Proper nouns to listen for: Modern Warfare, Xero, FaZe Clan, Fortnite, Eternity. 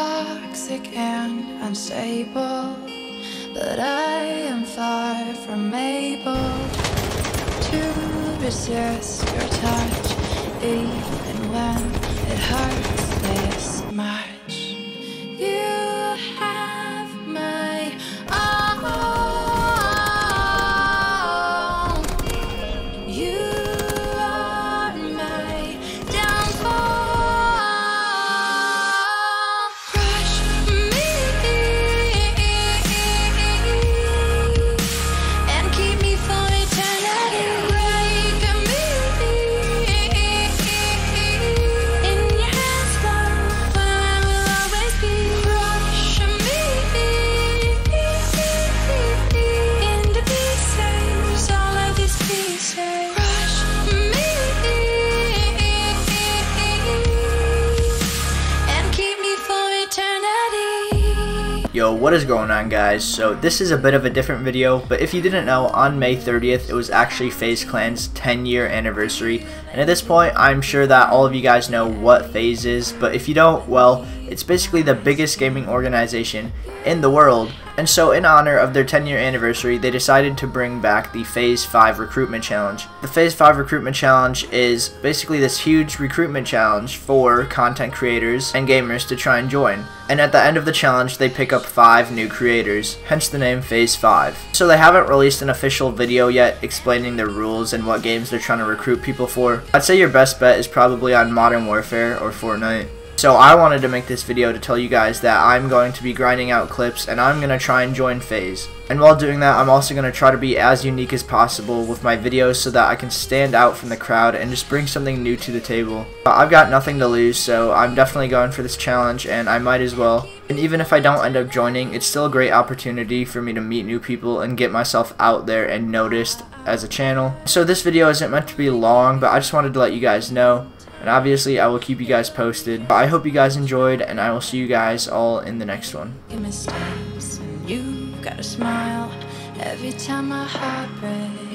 toxic and unstable, but I am far from able to resist your touch, even when it hurts this much. You have my all. You are my downfall. Crush me and keep me for eternity. Break me in your hands, but I will always be. Crush me into pieces, all of these pieces. Crush me and keep me for eternity. Yo, what is going on, guys? So this is a bit of a different video, but if you didn't know, on May 30th it was actually FaZe Clan's 10-year anniversary, and at this point I'm sure that all of you guys know what FaZe is, but if you don't, well, it's basically the biggest gaming organization in the world. And so in honor of their 10-year anniversary, they decided to bring back the FaZe 5 Recruitment Challenge. The FaZe 5 Recruitment Challenge is basically this huge recruitment challenge for content creators and gamers to try and join. And at the end of the challenge, they pick up 5 new creators, hence the name FaZe 5. So they haven't released an official video yet explaining their rules and what games they're trying to recruit people for. I'd say your best bet is probably on Modern Warfare or Fortnite. So I wanted to make this video to tell you guys that I'm going to be grinding out clips and I'm going to try and join FaZe. And while doing that, I'm also going to try to be as unique as possible with my videos so that I can stand out from the crowd and just bring something new to the table. I've got nothing to lose, so I'm definitely going for this challenge and I might as well. And even if I don't end up joining, it's still a great opportunity for me to meet new people and get myself out there and noticed as a channel. So this video isn't meant to be long, but I just wanted to let you guys know. And obviously, I will keep you guys posted. But I hope you guys enjoyed, and I will see you guys all in the next one. Mistakes, and you got a smile every time my heart breaks.